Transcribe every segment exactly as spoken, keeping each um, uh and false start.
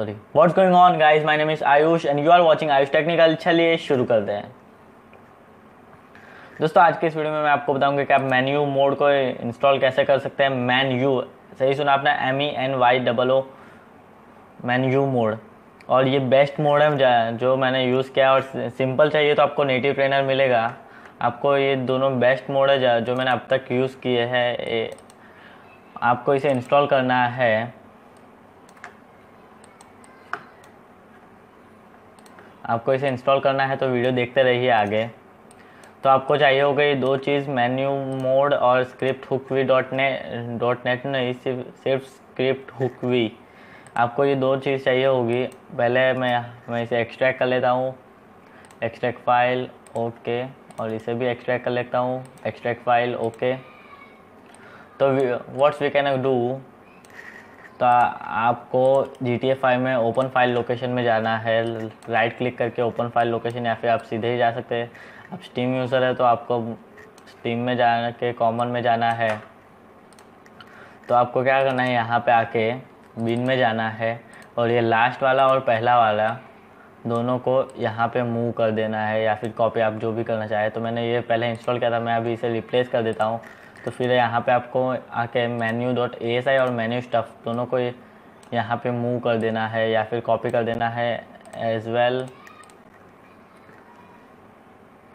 Sorry what's going on guys, my name is Ayush and you are watching Ayush technical. चलिए शुरू करते हैं दोस्तों। आज के इस वीडियो में मैं आपको बताऊंगा कि आप मेन्यू मोड को इंस्टॉल कैसे कर सकते हैं। मेन्यू, सही सुना आपने, M E N Y double O, menu mode. और ये बेस्ट मोड है जो मैंने यूज़ किया। और सिंपल चाहिए तो आपको नेटिव ट्रेनर मिलेगा। आपको ये दोनों बेस्ट मोड है जो मैंने अब तक यूज़ किए हैं। आपको इसे इंस्टॉल करना है। आपको इसे इंस्टॉल करना है तो वीडियो देखते रहिए आगे। तो आपको चाहिए होगा ये दो चीज़, मेन्यू मोड और script hook V dot net dot net नहीं, सिर्फ सिर्फ स्क्रिप्ट हुक वी। आपको ये दो चीज़ चाहिए होगी। पहले मैं मैं इसे एक्सट्रैक्ट कर लेता हूँ, एक्सट्रैक्ट फाइल ओके, और इसे भी एक्सट्रैक्ट कर लेता हूँ, एक्सट्रैक्ट फाइल ओके। तो व्हाट्स वी कैन डू, तो आपको जी टी ए फाइव में ओपन फाइल लोकेशन में जाना है, राइट क्लिक करके ओपन फाइल लोकेशन, या फिर आप सीधे ही जा सकते हैं। आप स्टीम यूज़र है तो आपको स्टीम में जाना के कॉमन में जाना है। तो आपको क्या करना है, यहाँ पे आके बिन में जाना है और ये लास्ट वाला और पहला वाला दोनों को यहाँ पे मूव कर देना है, या फिर कॉपी, आप जो भी करना चाहें। तो मैंने ये पहले इंस्टॉल किया था, मैं अभी इसे रिप्लेस कर देता हूँ। तो फिर यहाँ पे आपको आके मेन्यू डॉट एस आई और मेन्यू स्टफ दोनों को यहाँ पे मूव कर देना है, या फिर कॉपी कर देना है एज वेल।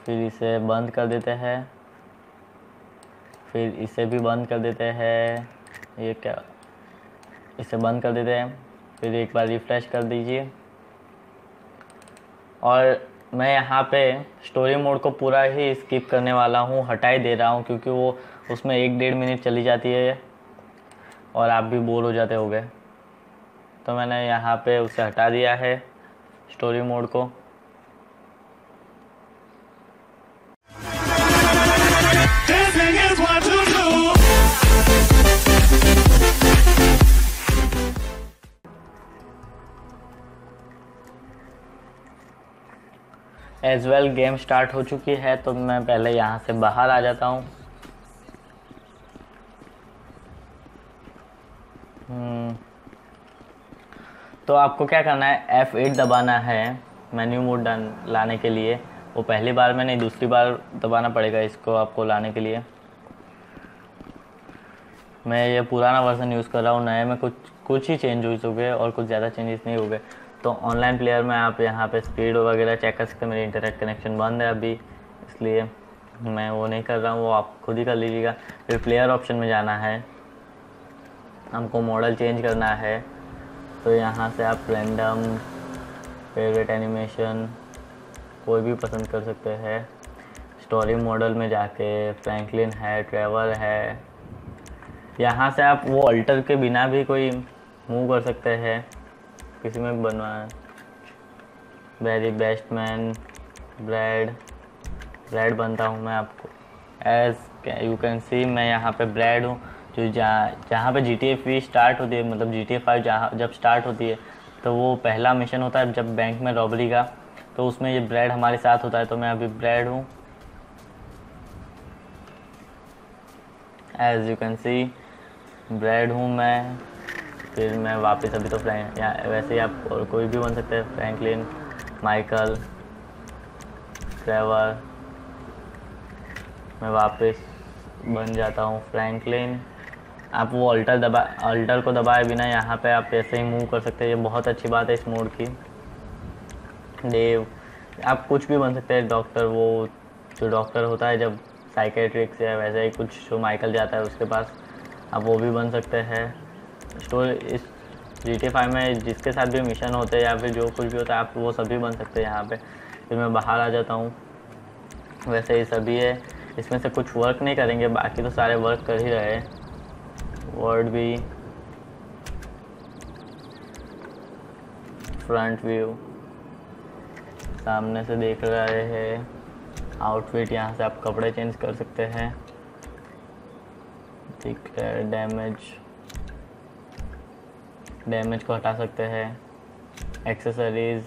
फिर इसे बंद कर देते हैं, फिर इसे भी बंद कर देते हैं, ये क्या, इसे बंद कर देते हैं। फिर एक बार रिफ्रेश कर दीजिए। और मैं यहाँ पे स्टोरी मोड को पूरा ही स्किप करने वाला हूँ, हटा ही दे रहा हूँ, क्योंकि वो उसमें एक डेढ़ मिनट चली जाती है और आप भी बोर हो जाते होंगे। तो मैंने यहाँ पे उसे हटा दिया है, स्टोरी मोड को। एज वेल गेम स्टार्ट हो चुकी है, तो मैं पहले यहाँ से बाहर आ जाता हूँ। तो आपको क्या करना है, एफ एट दबाना है मेन्यू मोड लाने के लिए। वो पहली बार में नहीं, दूसरी बार दबाना पड़ेगा इसको आपको लाने के लिए। मैं ये पुराना वर्जन यूज़ कर रहा हूँ, नए में कुछ कुछ ही चेंजेस हो गए और कुछ ज़्यादा चेंजेस नहीं हो गए। तो ऑनलाइन प्लेयर में आप यहाँ पे स्पीड वगैरह चेक कर सकते हैं। मेरे इंटरनेट कनेक्शन बंद है अभी, इसलिए मैं वो नहीं कर रहा हूँ, वो आप खुद ही कर लीजिएगा। फिर प्लेयर ऑप्शन में जाना है, हमको मॉडल चेंज करना है। तो यहाँ से आप रैंडम, फेवरेट एनिमेशन, कोई भी पसंद कर सकते हैं। स्टोरी मॉडल में जाके फ्रैंकलिन है, ट्रेवर है, यहाँ से आप वो अल्टर के बिना भी कोई मूव कर सकते हैं, किसी में बनवा, very best man, Brad Brad बनता हूँ मैं। आपको एज यू कैन सी मैं यहाँ पे ब्रैड हूँ, जो जहाँ जहाँ पर जी टी ए फी स्टार्ट होती है, मतलब जी टी ए फाइव जहाँ जब स्टार्ट होती है तो वो पहला मिशन होता है जब बैंक में रॉबरी का, तो उसमें ये ब्रैड हमारे साथ होता है। तो मैं अभी ब्रैड हूँ as you can see, Brad हूँ मैं। फिर मैं वापस अभी तो फ्रैंक, या वैसे ही आप और कोई भी बन सकते हैं, फ्रैंकलिन, माइकल, ट्रेवर। मैं वापस बन जाता हूँ फ्रैंकलिन। आप वो अल्टर दबा अल्टर को दबाए बिना यहाँ पे आप ऐसे ही मूव कर सकते हैं। ये बहुत अच्छी बात है इस मोड की। डेव, आप कुछ भी बन सकते हैं। डॉक्टर, वो जो डॉक्टर होता है जब साइकेट्रिक्स या वैसे ही कुछ, जो माइकल जाता है उसके पास, आप वो भी बन सकते हैं। स्टोर इस जी टी ए फाइव में जिसके साथ भी मिशन होते हैं या फिर जो कुछ भी होता है, आप वो सभी बन सकते हैं यहाँ पे। फिर मैं बाहर आ जाता हूँ। वैसे ये सभी है, इसमें से कुछ वर्क नहीं करेंगे, बाकी तो सारे वर्क कर ही रहे। वर्ड भी, फ्रंट व्यू सामने से देख रहे हैं, आउटफिट, यहाँ से आप कपड़े चेंज कर सकते हैं, ठीक है। डैमेज डैमेज को हटा सकते हैं। एक्सेसरीज,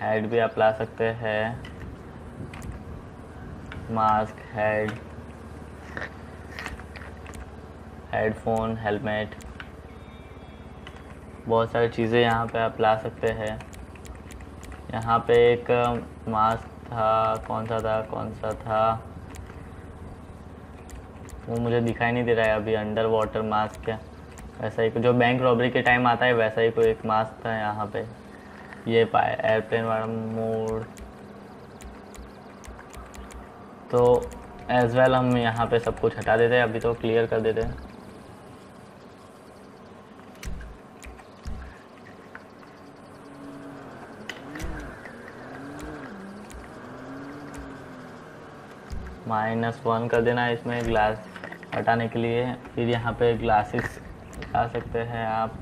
हेड भी आप ला सकते हैं, मास्क, हेड, हेडफोन, हेलमेट, बहुत सारी चीज़ें यहाँ पे आप ला सकते हैं। यहाँ पे एक मास्क था, कौन सा था कौन सा था वो मुझे दिखाई नहीं दे रहा है अभी। अंडर वाटर मास्क है, वैसा ही जो बैंक रॉबरी के टाइम आता है वैसा ही कोई एक मास्क था यहाँ पे। ये पाए एयरप्लेन वाला मोड, तो एज वेल हम यहाँ पे सब कुछ हटा देते हैं अभी, तो क्लियर कर देते हैं। माइनस वन कर देना इसमें ग्लास हटाने के लिए। फिर यहाँ पे ग्लासेस ला सकते हैं आप।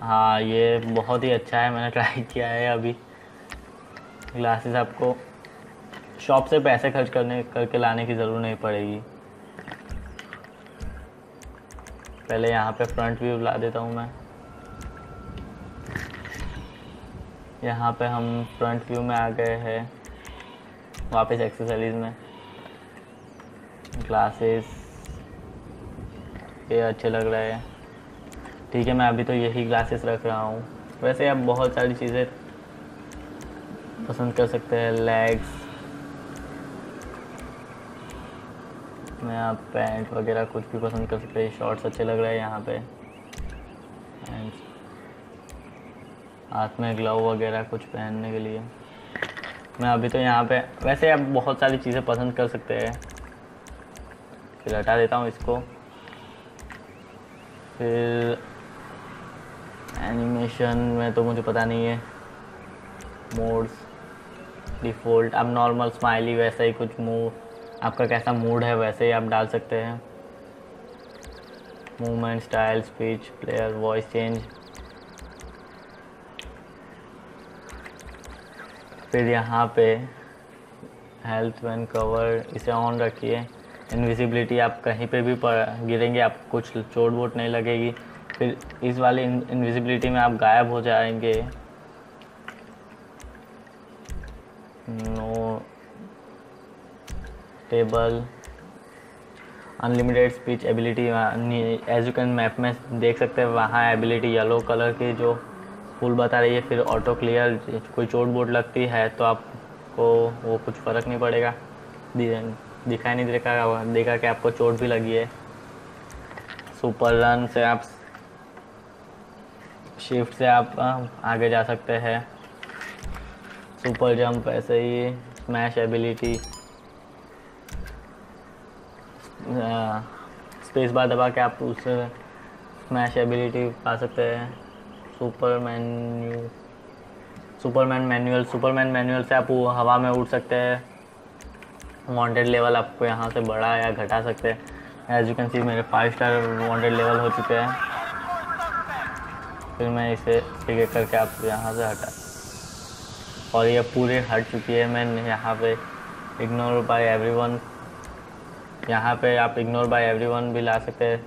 हाँ ये बहुत ही अच्छा है, मैंने ट्राई किया है अभी। ग्लासेस आपको शॉप से पैसे खर्च करने करके लाने की ज़रूरत नहीं पड़ेगी। पहले यहाँ पे फ्रंट व्यू ला देता हूँ मैं। यहाँ पे हम फ्रंट व्यू में आ गए हैं, वापस एक्सेसरीज में। ग्लासेस ये अच्छे लग रहे हैं, ठीक है। मैं अभी तो यही ग्लासेस रख रहा हूँ। वैसे आप बहुत सारी चीज़ें पसंद कर सकते हैं। लेग्स में आप पैंट वगैरह कुछ भी पसंद कर सकते हैं। शॉर्ट्स अच्छे लग रहे हैं यहाँ पे। एंड हाथ में ग्लव वगैरह कुछ पहनने के लिए। मैं अभी तो यहाँ पे वैसे आप बहुत सारी चीज़ें पसंद कर सकते हैं। फिर हटा देता हूँ इसको। फिर एनिमेशन में तो मुझे पता नहीं है। मोड्स डिफ़ॉल्ट, अब नॉर्मल स्माइली वैसा ही कुछ मूव, आपका कैसा मूड है वैसे ही आप डाल सकते हैं। Movement style, speech, player, voice change. फिर यहाँ पे हेल्थ व्हेन कवर, इसे ऑन रखिए। इनविजिबिलिटी, आप कहीं पे भी गिरेंगे आपको कुछ चोट वोट नहीं लगेगी। फिर इस वाली इनविजिबिलिटी में आप गायब हो जाएंगे। No table, unlimited speech ability, as you can map में देख सकते हैं वहाँ एबिलिटी येलो कलर की जो फुल बता रही है। फिर ऑटो क्लियर, कोई चोट बोट लगती है तो आपको वो कुछ फ़र्क नहीं पड़ेगा, दिखाई नहीं देगा देखा कि आपको चोट भी लगी है। सुपर रन से आप शिफ्ट से आप आगे जा सकते हैं। सुपर जंप, ऐसे ही स्मैश एबिलिटी। स्पेस बार दबा के आप उससे स्मैश एबिलिटी पा सकते हैं। Super menu, superman manual, superman manual से आप हवा में उड़ सकते हैं। वांटेड लेवल आपको यहाँ से बढ़ा या घटा सकते हैं। एज यू कैन सी मेरे फाइव स्टार वांटेड लेवल हो चुके हैं। फिर मैं इसे क्लिक करके आप यहाँ से हटा, और ये पूरे हट चुकी है। मैं यहाँ पे इग्नोर बाय एवरीवन, यहाँ पे आप इग्नोर बाय एवरीवन भी ला सकते हैं।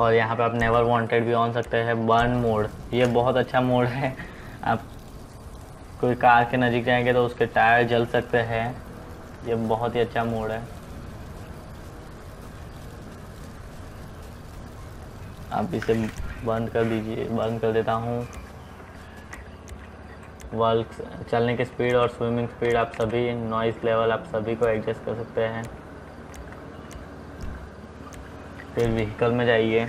और यहाँ पे आप नेवर वांटेड भी ऑन सकते हैं। बर्न मोड, ये बहुत अच्छा मोड है। आप कोई कार के नज़दीक जाएंगे तो उसके टायर जल सकते हैं। ये बहुत ही अच्छा मोड है। आप इसे बंद कर दीजिए, बंद कर देता हूँ। वर्क, चलने की स्पीड और स्विमिंग स्पीड आप सभी, नॉइस लेवल आप सभी को एडजस्ट कर सकते हैं। फिर व्हीकल में जाइए,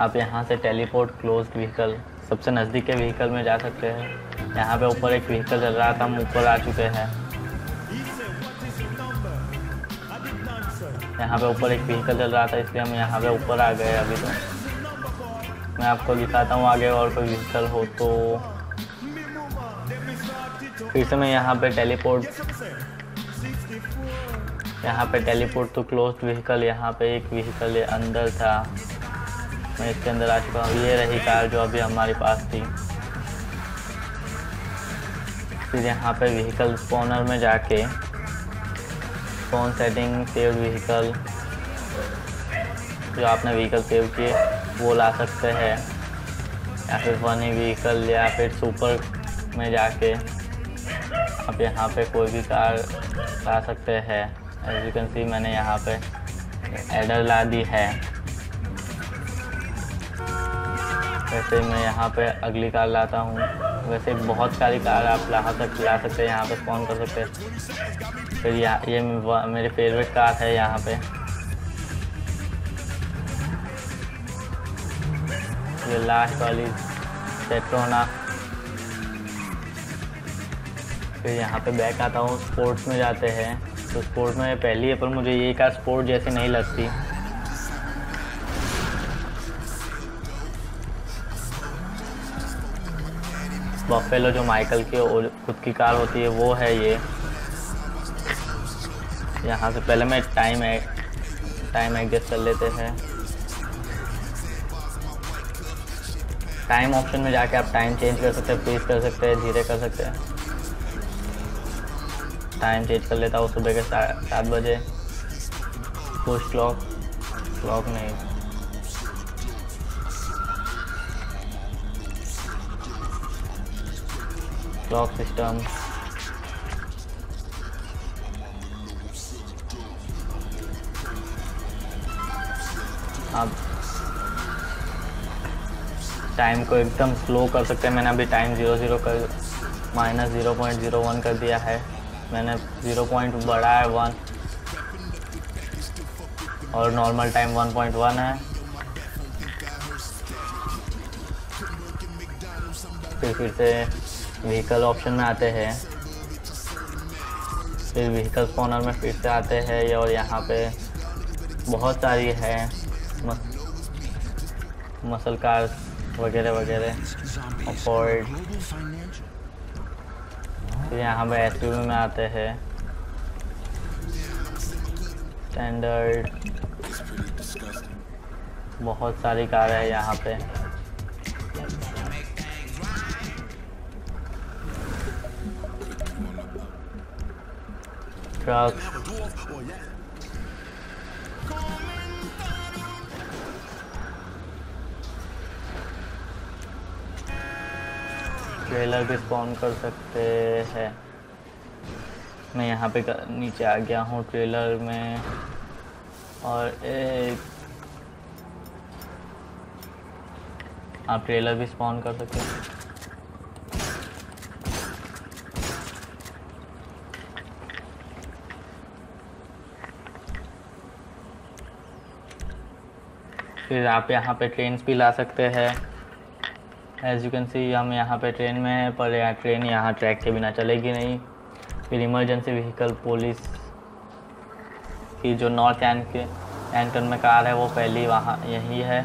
आप यहाँ से टेलीपोर्ट क्लोज व्हीकल, सबसे नज़दीक के व्हीकल में जा सकते हैं। यहाँ पे ऊपर एक व्हीकल चल रहा था, हम ऊपर आ चुके हैं। यहाँ पे ऊपर एक व्हीकल चल रहा था इसलिए हम यहाँ पे ऊपर आ गए। अभी तो मैं आपको दिखाता हूँ आगे और कोई व्हीकल हो तो। फिर से मैं यहाँ पे टेलीपोर्ट, यहाँ पे टेलीपोर्ट तो क्लोज व्हीकल, यहाँ पे एक व्हीकल अंदर था, मैं इसके अंदर आ चुका हूँ। ये रही कार जो अभी हमारे पास थी। फिर यहाँ पे व्हीकल स्पॉनर में जाके फोन सेटिंग, सेव व्हीकल, जो आपने व्हीकल सेव किए वो ला सकते हैं, या फिर फनी व्हीकल, या फिर सुपर में जाके आप यहाँ पे कोई भी कार ला सकते हैं। एज यू कैन सी मैंने यहाँ पे एडर ला दी है। वैसे मैं यहाँ पे अगली कार लाता हूँ। वैसे बहुत सारी कार आप ला सकते ला सकते हैं, यहाँ पे स्पॉन कर सकते हैं। फिर यहाँ ये मेरे फेवरेट कार है यहाँ पे, ये लास्ट वाली सेट्रोना। फिर यहाँ पे बैक आता हूँ, स्पोर्ट्स में जाते हैं। तो स्पोर्ट में पहली है पर मुझे ये कार स्पोर्ट जैसे नहीं लगती। बफेलो जो माइकल की और खुद की कार होती है वो है ये। यहाँ से पहले मैं टाइम टाइम एडजस्ट कर लेते हैं। टाइम ऑप्शन में जाके आप टाइम चेंज कर सकते हैं, तेज कर सकते हैं, धीरे कर सकते हैं। टाइम चेंज कर लेता हूँ सुबह के सात बजे। पुश क्लॉक क्लॉक नहीं, क्लॉक सिस्टम। आप टाइम को एकदम स्लो कर सकते हैं। मैंने अभी टाइम ज़ीरो ज़ीरो कर minus zero point zero one कर दिया है। मैंने ज़ीरो पॉइंट बढ़ा है वन, और normal time one point one है। फिर फिर से व्हीकल ऑप्शन में आते हैं, फिर व्हीकल कॉर्नर में फिर से आते हैं। और यहाँ पे बहुत सारी है मस, मसल कार्स वगैरह वगैरह, अफोर्ड। फिर यहाँ पे एस यू में आते हैं, स्टैंडर्ड। बहुत सारी कार है यहाँ पे। ट्रक, ट्रेलर भी स्पॉन कर सकते हैं। मैं यहाँ पे नीचे आ गया हूँ ट्रेलर में। और एक आप ट्रेलर भी स्पॉन कर सकते हैं। फिर आप यहाँ पे ट्रेन्स भी ला सकते हैं। एज़ यू कैन सी हम यहाँ पे ट्रेन में हैं, पर यहाँ ट्रेन यहाँ ट्रैक के बिना चलेगी नहीं। फिर इमरजेंसी व्हीकल पुलिस की जो नॉर्थ एंड के एंटन में कार है वो पहली वहाँ यही है।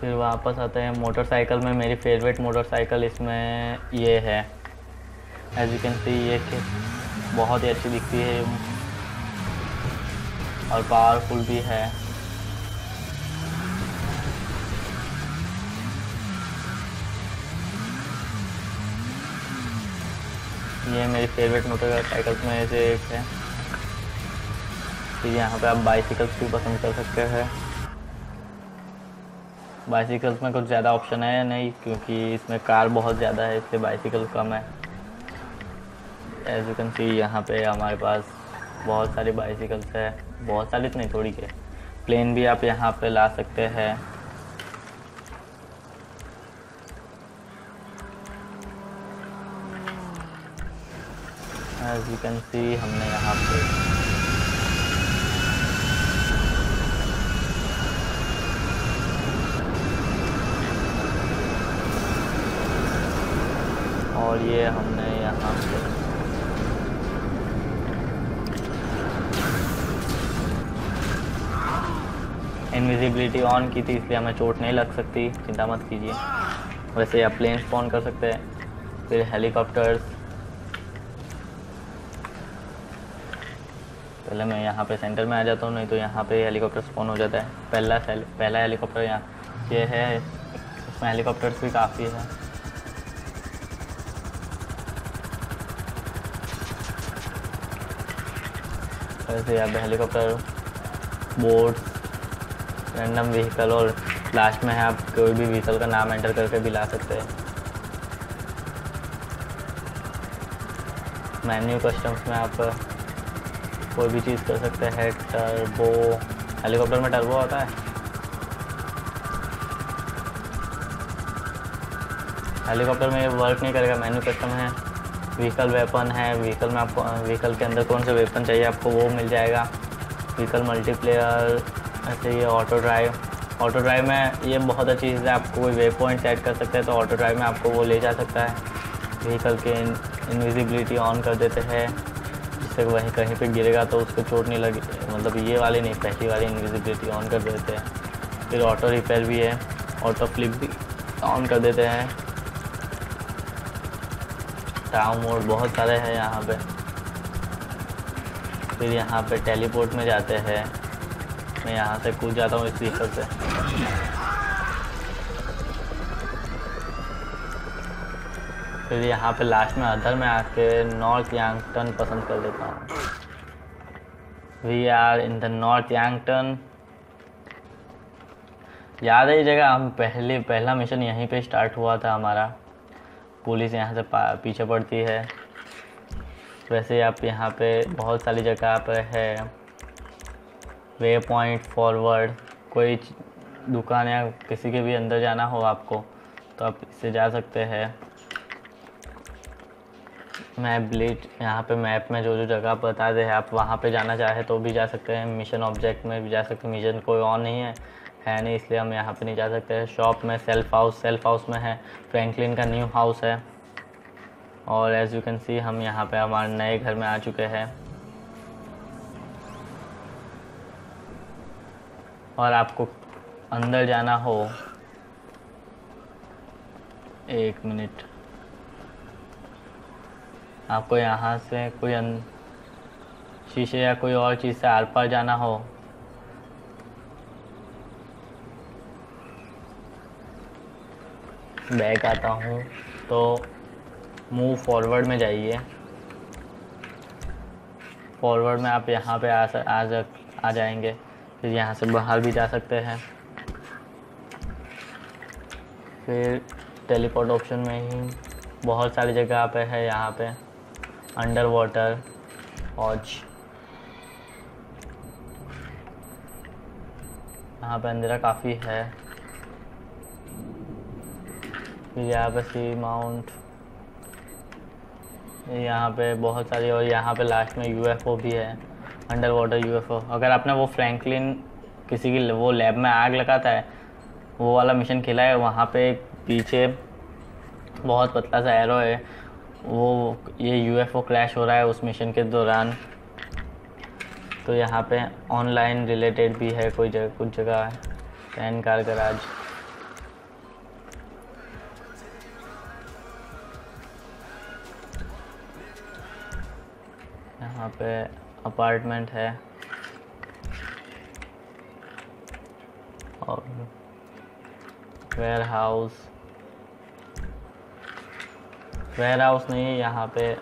फिर वापस आते हैं मोटरसाइकिल में। मेरी फेवरेट मोटरसाइकिल इसमें ये है। एज़ यू कैन सी ये बहुत ही अच्छी दिखती है और पावरफुल भी है। ये मेरी फेवरेट मोटरसाइकिल्स में से एक है। तो यहाँ पे आप बाइसिकल्स भी पसंद कर सकते हैं। बाइसिकल्स में कुछ ज़्यादा ऑप्शन है नहीं, क्योंकि इसमें कार बहुत ज़्यादा है, इसलिए बाइसिकल कम है। एज यू कैन सी यहाँ पे हमारे पास बहुत सारी बाइसिकल्स है, बहुत सारी इतनी थोड़ी के। प्लेन भी आप यहाँ पे ला सकते हैं। As you can see हमने यहाँ पे और ये हमने यहाँ पे इनविजिबिलिटी ऑन की थी, इसलिए हमें चोट नहीं लग सकती, चिंता मत कीजिए। वैसे आप प्लेन स्पॉन कर सकते हैं, फिर हेलीकॉप्टर्स। पहले मैं यहाँ पे सेंटर में आ जाता हूँ, नहीं तो यहाँ पे हेलीकॉप्टर स्पॉन हो जाता है। पहला पहला हेलीकॉप्टर यहाँ ये है, इसमें हेलीकॉप्टर्स भी काफ़ी है। वैसे यहाँ पे हेलीकॉप्टर, बोट्स, रैंडम व्हीकल, और लास्ट में है आप कोई भी व्हीकल का नाम एंटर करके भी ला सकते हैं। मेन्यू कस्टम्स में आप कोई भी चीज़ कर सकते हैं। टर्बो, हेलीकॉप्टर में टर्बो आता है, हेलीकॉप्टर में वर्क नहीं करेगा। मेन्यू कस्टम है, व्हीकल वेपन है, व्हीकल में आपको व्हीकल के अंदर कौन से वेपन चाहिए आपको वो मिल जाएगा। व्हीकल मल्टीप्लेयर ऐसे ये ऑटो ड्राइव, ऑटो ड्राइव में ये बहुत अच्छी चीज़ है, आपको कोई वेव पॉइंट सेट कर सकते हैं तो ऑटो ड्राइव में आपको वो ले जा सकता है। व्हीकल के इनविजिबिलिटी ऑन कर देते हैं जिससे वहीं कहीं पे गिरेगा तो उसको चोट नहीं लगे, मतलब ये वाली नहीं पहली वाली इनविजिबिलिटी ऑन कर देते हैं। फिर ऑटो रिपेयर भी है, ऑटो फ्लिप भी ऑन कर देते हैं। टाउन मोड बहुत सारे हैं यहाँ पे। फिर यहाँ पे टेलीपोर्ट में जाते हैं, मैं यहाँ से कूद जाता हूँ इस व्हीकल से। फिर यहाँ पे लास्ट में अधर में आके नॉर्थ यांगटन पसंद कर लेता हूँ। We are in the North Yankton. याद है ये जगह, हम पहले पहला मिशन यहीं पे स्टार्ट हुआ था हमारा। पुलिस यहाँ से पीछे पड़ती है। वैसे आप यहाँ पे बहुत सारी जगह पर है वे पॉइंट, फॉरवर्ड, कोई दुकान या किसी के भी अंदर जाना हो आपको तो आप इससे जा सकते हैं। मैप ब्लिट, यहाँ पे मैप में जो जो जगह बता दे आप वहाँ पे जाना चाहे तो भी जा सकते हैं। मिशन ऑब्जेक्ट में भी जा सकते हैं, मिशन कोई ऑन नहीं है है नहीं इसलिए हम यहाँ पे नहीं जा सकते हैं। शॉप में सेल्फ हाउस, सेल्फ हाउस में है फ्रैंकलिन का न्यू हाउस है। और एज यू कैन सी हम यहाँ पे हमारे नए घर में आ चुके हैं। और आपको अंदर जाना हो, एक मिनट, आपको यहाँ से कोई शीशे या कोई और चीज़ से आर पार जाना हो बैक आता हूँ तो मूव फॉरवर्ड में जाइए। फॉरवर्ड में आप यहाँ पे आ आ, आ जाएंगे। फिर यहाँ से बाहर भी जा सकते हैं। फिर टेलीपोर्ट ऑप्शन में ही बहुत सारी जगह पे है। यहाँ पे अंडर वाटर ऑज, यहाँ पे अंधेरा काफ़ी है। फिर यहाँ पे सी माउंट, यहाँ पे बहुत सारी, और यहाँ पे लास्ट में यूएफओ भी है, अंडर वाटर यूएफओ। अगर आपने वो फ्रैंकलिन किसी की वो लैब में आग लगाता है वो वाला मिशन खेला है, वहाँ पे पीछे बहुत पतला सा एरो है, वो ये यूएफओ क्रैश हो रहा है उस मिशन के दौरान। तो यहाँ पे ऑनलाइन रिलेटेड भी है कोई जगह, कुछ जगह है कैन कार गराज। यहाँ पे अपार्टमेंट है। और वेयर हाउस, वेयर हाउस नहीं है यहाँ पे।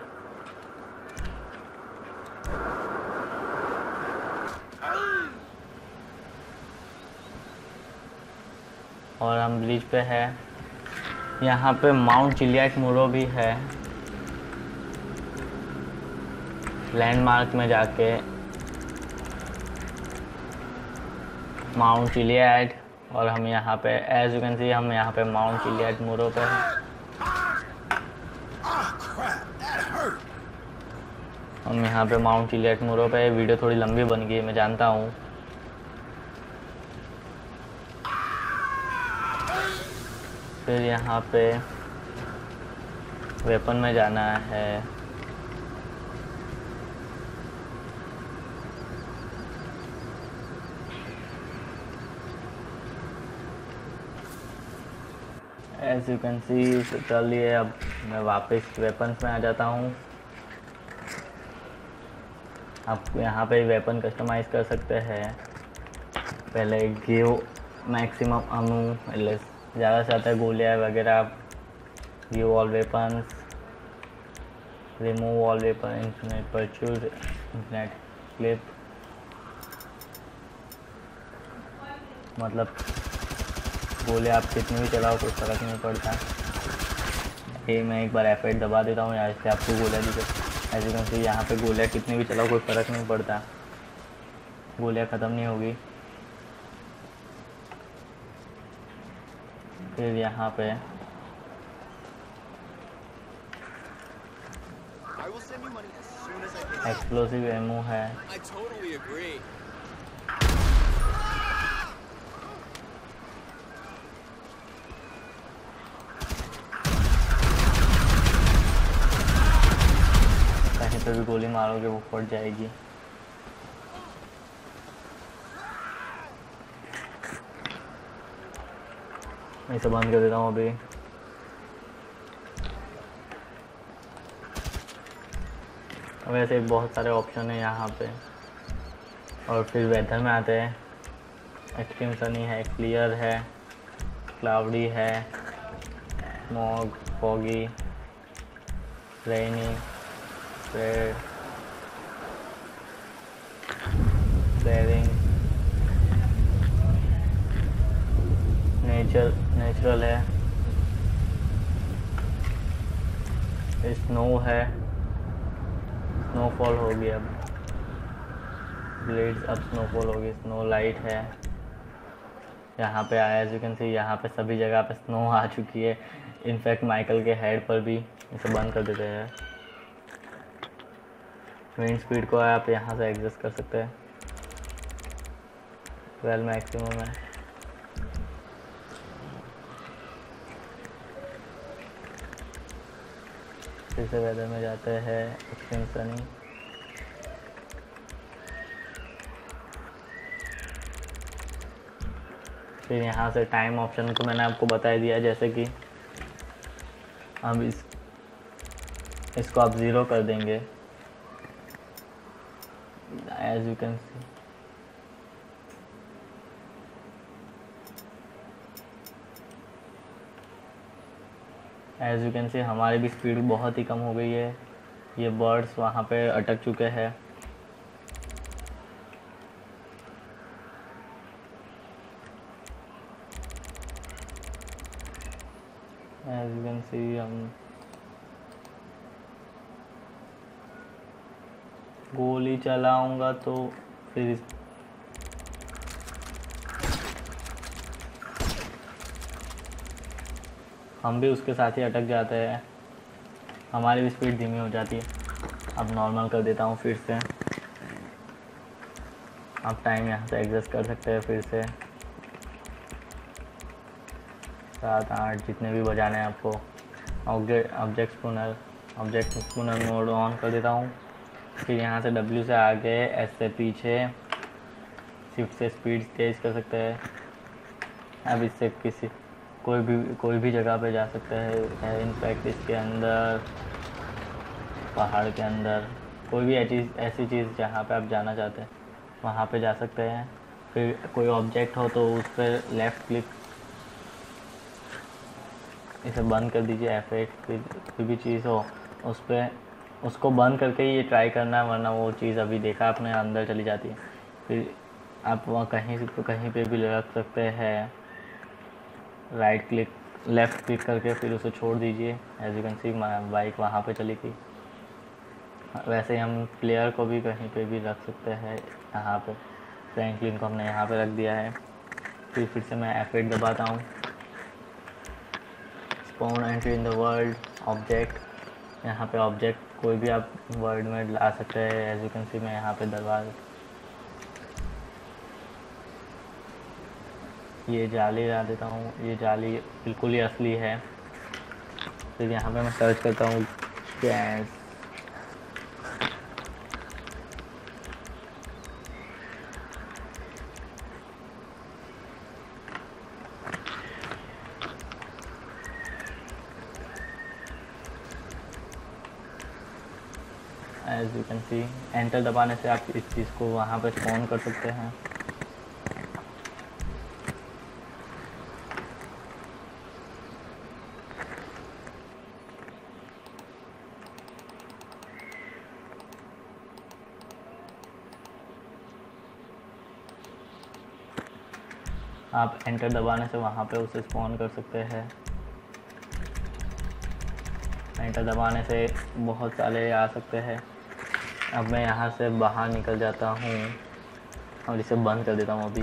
और हम ब्रिज पे है। यहाँ पे माउंट चिलियाट मुरो भी है। लैंडमार्क में जाके माउंट चिलियाट, और हम यहाँ पे एज यू कैन सी हम यहाँ पे माउंट चिलियाट मुरो पे हैं। हम यहाँ पे माउंट चिलियाट मुरो पे, वीडियो थोड़ी लंबी बन गई मैं जानता हूँ। फिर यहाँ पे वेपन में जाना है। एज यू कैन सी कर लिए। अब मैं वापस वेपन्स में आ जाता हूँ। आप यहाँ पे वेपन कस्टमाइज कर सकते हैं। पहले गिव मैक्सिमम अनु, ज़्यादा से ज़्यादा गोलियाँ वगैरह, give all weapons, remove all weapon, infinite purchase, infinite clip, मतलब बोले आप कितने भी चलाओ कुछ फर्क नहीं पड़ता। ये मैं एक बार एफ एट दबा देता हूँ यार, इससे आपको गोलियाँ दिखे। ऐसे कैसे यहाँ पे गोलियाँ कितने भी चलाओ कोई फर्क नहीं पड़ता, गोलियाँ ख़त्म नहीं होगी। फिर यहाँ पे एक्सप्लोसिव एमओ है, तो भी गोली मारोगे वो फट जाएगी। मैं सब बंद कर देता हूँ अभी। अब ऐसे बहुत सारे ऑप्शन है यहाँ पे। और फिर वेदर में आते हैं, एक्सट्रीम सनी है, क्लियर है, क्लाउडी है, smog, foggy, rainy, flaring, nature natural है, स्नो है, स्नोफॉल होगी अब, ब्लेड्स अब स्नोफॉल होगी, स्नो लाइट है यहाँ पे आया। एज यू कैन सी यहाँ पे सभी जगह पे स्नो आ चुकी है, इनफैक्ट माइकल के हेड पर भी। इसे बंद कर देते हैं। मेन स्पीड को आप यहाँ से एडजस्ट कर सकते हैं, ट्वेल्व मैक्सिमम है। फिर से वेदर में जाते हैं, एक्सट्रीम सनी, फिर यहाँ से टाइम ऑप्शन को मैंने आपको बता दिया। जैसे कि अब इस इसको आप ज़ीरो कर देंगे, as you can see as you can see हमारी भी स्पीड बहुत ही कम हो गई है। ये बर्ड्स वहाँ पे अटक चुके हैं। as you can see हम गोली चलाऊंगा तो फिर इस... हम भी उसके साथ ही अटक जाते हैं, हमारी भी स्पीड धीमी हो जाती है। अब नॉर्मल कर देता हूँ फिर से। आप टाइम यहाँ से एडजस्ट कर सकते हैं फिर से, सात आठ जितने भी बजाने हैं आपको। Object spooner object spooner mode on कर देता हूँ। फिर यहाँ से डब्ल्यू से आगे, एस से पीछे, शिफ्ट से स्पीड तेज कर सकते हैं। अब इससे किसी कोई भी कोई भी जगह पे जा सकते हैं। इनफैक्ट इसके अंदर, पहाड़ के अंदर, कोई भी चीज़ ऐसी चीज़ जहाँ पे आप जाना चाहते हैं वहाँ पे जा सकते हैं। फिर कोई ऑब्जेक्ट हो तो उस पर लेफ़्ट क्लिक, इसे बंद कर दीजिए। एफेक्ट कोई भी चीज़ हो उस पर, उसको बंद करके ये ट्राई करना, वरना वो चीज़ अभी देखा अपने अंदर चली जाती है। फिर आप वहाँ कहीं से कहीं पे भी लटक सकते हैं। राइट क्लिक, लेफ़्ट क्लिक करके फिर उसे छोड़ दीजिए। As you can see bike वहाँ पे चली गई। वैसे ही हम प्लेयर को भी कहीं पे भी रख सकते हैं। यहाँ पे फ्रैंकलिन को हमने यहाँ पे रख दिया है। फिर फिर से मैं एफ आठ दबाता हूँ। Spawn entry in the world object, यहाँ पे ऑब्जेक्ट कोई भी आप वर्ड में ला सकते हैं। एज यू कैन सी मैं यहाँ पे दरवाज़ा, ये जाली ला देता हूँ, ये जाली बिल्कुल ही असली है। फिर यहाँ पे मैं सर्च करता हूँ gas, as you can see enter दबाने से आप इस चीज़ को वहाँ पे स्पॉन कर सकते हैं। आप एंटर दबाने से वहाँ पे उसे स्पॉन कर सकते हैं। एंटर दबाने से बहुत सारे आ सकते हैं। अब मैं यहाँ से बाहर निकल जाता हूँ और इसे बंद कर देता हूँ अभी,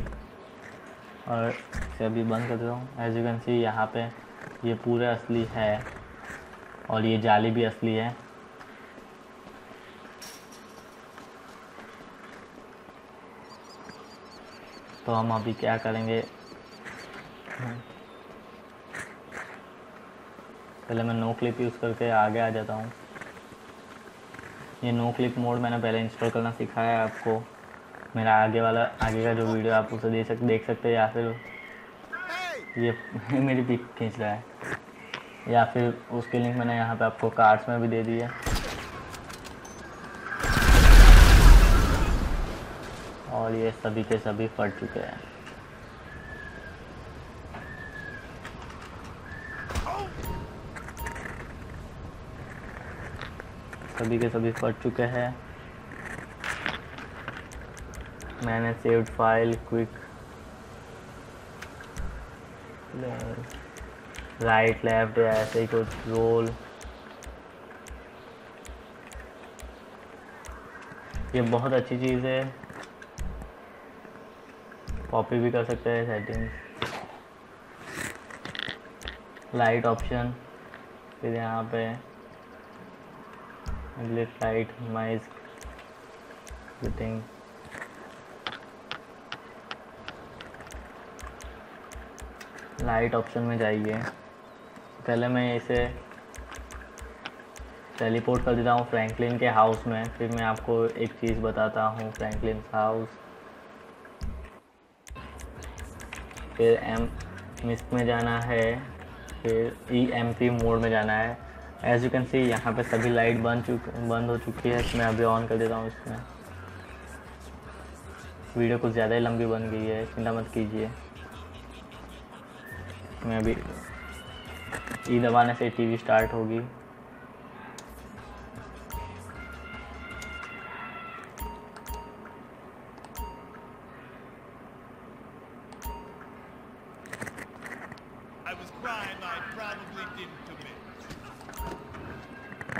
और इसे अभी बंद कर देता हूँ। एज यू कैन सी यहाँ पे ये पूरा असली है और ये जाली भी असली है। तो हम अभी क्या करेंगे, पहले मैं नो क्लिप यूज़ करके आगे आ जाता हूँ। ये नो क्लिप मोड मैंने पहले इंस्टॉल करना सिखाया है आपको, मेरा आगे वाला आगे का जो वीडियो आप उसे देख सकते देख सकते हैं, या फिर ये मेरी पिक खींच रहा है, या फिर उसकी लिंक मैंने यहाँ पे आपको कार्ड्स में भी दे दी है। और ये सभी के सभी फट चुके हैं। सभी के सभी फट चुके हैं। मैंने saved file quick right left या ऐसे ही कुछ रोल। ये बहुत अच्छी चीज़ है, कॉपी भी कर सकते हैं। सेटिंग्स, लाइट ऑप्शन, फिर यहाँ पे glide light, mice setting, light option में जाइए। पहले मैं इसे टेलीपोर्ट कर देता हूँ फ्रैंकलिन के हाउस में, फिर मैं आपको एक चीज़ बताता हूँ। फ्रैंकलिन हाउस, फिर एम मिस्ट में जाना है, फिर ई एम पी मोड में जाना है। एज यू कैन सी यहाँ पे सभी लाइट बंद चुक बंद हो चुकी है। मैं अभी ऑन कर देता हूँ। इसमें वीडियो कुछ ज़्यादा ही लंबी बन गई है, चिंता मत कीजिए। मैं अभी ई दबाने से टीवी स्टार्ट होगी।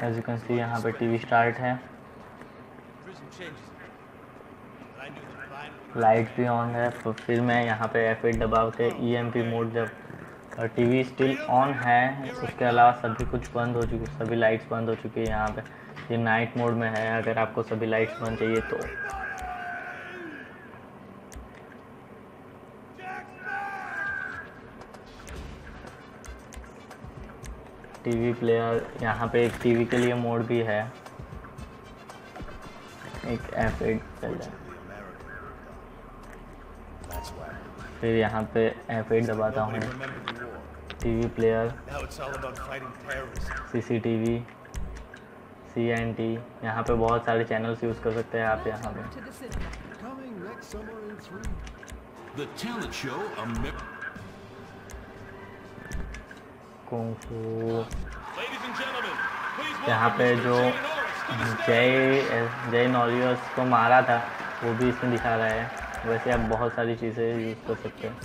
एज यू कैन सी यहाँ पर टीवी स्टार्ट है, लाइट भी ऑन है। तो फिर मैं यहाँ पे एफ एट दबा के ई एम पी मोड, जब और टीवी स्टिल ऑन है, उसके अलावा सभी कुछ बंद हो चुकी, सभी लाइट्स बंद हो चुकी है। यहाँ पे ये नाइट मोड में है, अगर आपको सभी लाइट्स बंद चाहिए तो। टीवी प्लेयर, यहाँ पे एक टीवी के लिए मोड भी है, एक एफ एट चल रहा है। फिर यहाँ पे एफ एट दबाता हूँ, TV player, CCTV, C N T. यहाँ पे बहुत सारे चैनल्स यूज़ कर सकते हैं आप। यहाँ पे यहाँ पे जो जय जय नॉरियस को मारा था वो भी इसमें दिखा रहा है। वैसे आप बहुत सारी चीज़ें यूज़ कर सकते हैं।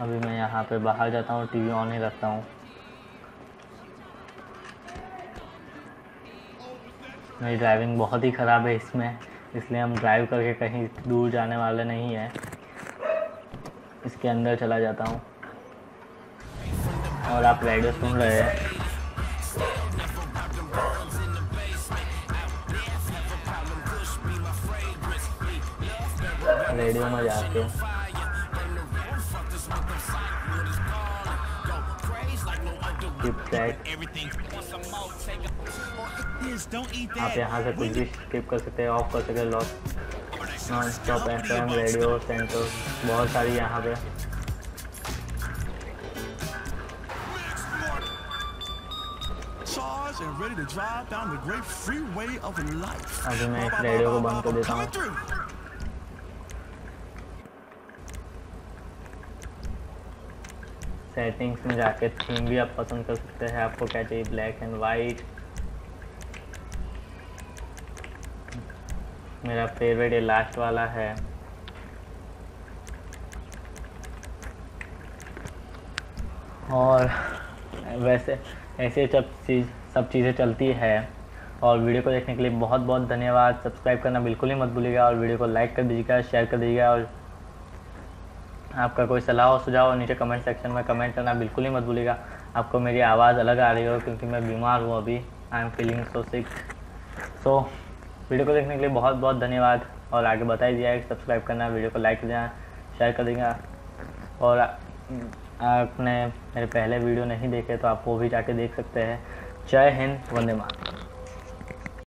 अभी मैं यहाँ पे बाहर जाता हूँ, टीवी ऑन ही रखता हूँ। मेरी ड्राइविंग बहुत ही ख़राब है इसमें, इसलिए हम ड्राइव करके कहीं दूर जाने वाले नहीं है। इसके अंदर चला जाता हूँ और आप रेडियो सुन रहे हैं। रेडियो में जाके आप यहाँ से कुछ भी स्किप कर सकते हैं, ऑफ कर सकते हैं। Lock, non stop F M, radio, centre, बहुत सारी यहाँ पे। अभी मैं इस रेडियो को बंद कर देता हूँ। सेटिंग्स में जाके थीम भी आप पसंद कर सकते हैं, आपको क्या चाहिए, ब्लैक एंड वाइट। मेरा फेवरेट ये लास्ट वाला है, और वैसे ऐसे जब चीज़ सब चीज़ें चलती है। और वीडियो को देखने के लिए बहुत बहुत धन्यवाद। सब्सक्राइब करना बिल्कुल ही मत भूलिएगा और वीडियो को लाइक कर दीजिएगा, शेयर कर दीजिएगा। और आपका कोई सलाह और सुझाव नीचे कमेंट सेक्शन में कमेंट करना बिल्कुल ही मत भूलिएगा। आपको मेरी आवाज़ अलग आ रही हो क्योंकि मैं बीमार हूँ अभी। I am feeling so sick. So video को देखने के लिए बहुत बहुत धन्यवाद। और आगे बता दिया कि सब्सक्राइब करना, वीडियो को लाइक कर देना, शेयर कर देगा। और आपने मेरे पहले वीडियो नहीं देखे तो आप वो भी जाके देख सकते हैं। जय हिंद, वंदे मातरम।